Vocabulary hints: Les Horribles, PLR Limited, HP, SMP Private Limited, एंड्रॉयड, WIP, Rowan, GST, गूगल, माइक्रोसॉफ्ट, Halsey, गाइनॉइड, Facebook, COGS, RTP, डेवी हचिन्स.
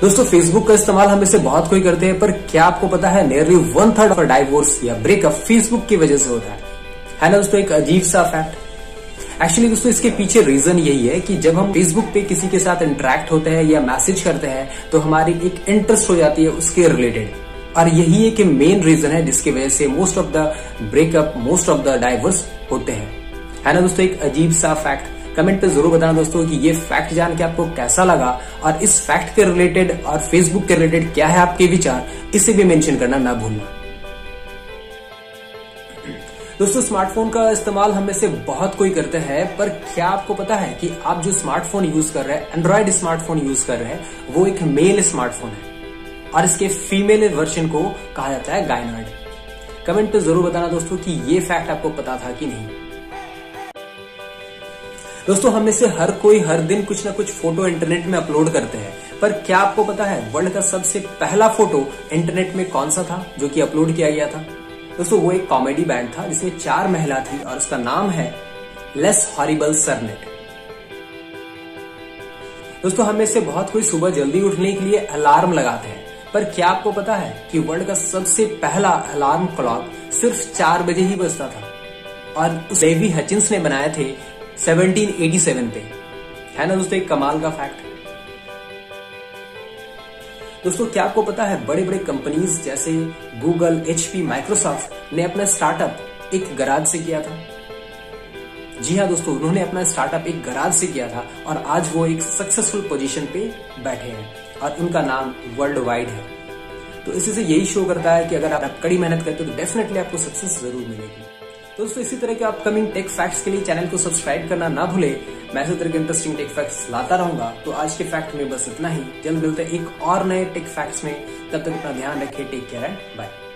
दोस्तों फेसबुक का इस्तेमाल हम इसे बहुत कोई करते हैं, पर क्या आपको पता है नियरली 1/3 ऑफ डाइवोर्स या ब्रेकअप फेसबुक की वजह से होता है ना दोस्तों, एक अजीब सा फैक्ट। एक्चुअली दोस्तों इसके पीछे रीजन यही है कि जब हम फेसबुक पे किसी के साथ इंटरेक्ट होते हैं या मैसेज करते हैं तो हमारी एक इंटरेस्ट हो जाती है उसके रिलेटेड, और यही एक मेन रीजन है जिसकी वजह से most of the breakup, most of the divorce होते हैं, है ना दोस्तों, एक अजीब सा फैक्ट। कमेंट पे जरूर बताना दोस्तों कि ये फैक्ट जान के आपको कैसा लगा, और इस फैक्ट के रिलेटेड और फेसबुक के रिलेटेड क्या है आपके विचार, इसे भी मेंशन करना ना भूलना। दोस्तों स्मार्टफोन का इस्तेमाल हम में से बहुत कोई करते हैं, पर क्या आपको पता है कि आप जो स्मार्टफोन यूज कर रहे हैं, एंड्रॉयड स्मार्टफोन यूज कर रहे हैं, वो एक मेल स्मार्टफोन है और इसके फीमेल वर्जन को कहा जाता है गाइनॉइड। कमेंट पे जरूर बताना दोस्तों कि ये फैक्ट आपको पता था कि नहीं। दोस्तों हम में से हर कोई हर दिन कुछ ना कुछ फोटो इंटरनेट में अपलोड करते हैं, पर क्या आपको पता है वर्ल्ड का सबसे पहला फोटो इंटरनेट में कौन सा था जो कि अपलोड किया गया था दोस्तों? वो एक कॉमेडी बैंड था जिसमें 4 महिला थी और उसका नाम है लेस हॉरिबल्स सरनेट। दोस्तों हम में से बहुत कोई सुबह जल्दी उठने के लिए अलार्म लगाते हैं, पर क्या आपको पता है कि वर्ल्ड का सबसे पहला अलार्म क्लॉक सिर्फ 4 बजे ही बजता था, और उसे डेवी हचिन्स ने बनाए थे 1787 पे, है ना दोस्तों, एक कमाल का फैक्ट। दोस्तों क्या आपको पता है बड़े बड़े कंपनीज जैसे गूगल, HP, माइक्रोसॉफ्ट ने अपना स्टार्टअप एक गराज से किया था? जी हाँ दोस्तों, उन्होंने अपना स्टार्टअप एक गराज से किया था और आज वो एक सक्सेसफुल पोजीशन पे बैठे हैं और उनका नाम वर्ल्ड वाइड है। तो इसी से यही शो करता है कि अगर आप कड़ी मेहनत करते हो तो डेफिनेटली आपको सक्सेस जरूर मिलेगी। दोस्तों इसी तरह के अपकमिंग टेक फैक्ट्स के लिए चैनल को सब्सक्राइब करना ना भूले। मैं इसी तरह के इंटरेस्टिंग टेक फैक्ट्स लाता रहूंगा। तो आज के फैक्ट में बस इतना ही, जल्द मिलते हैं एक और नए टेक फैक्ट्स में। तब तक अपना ध्यान रखें, टेक केयर एंड बाय।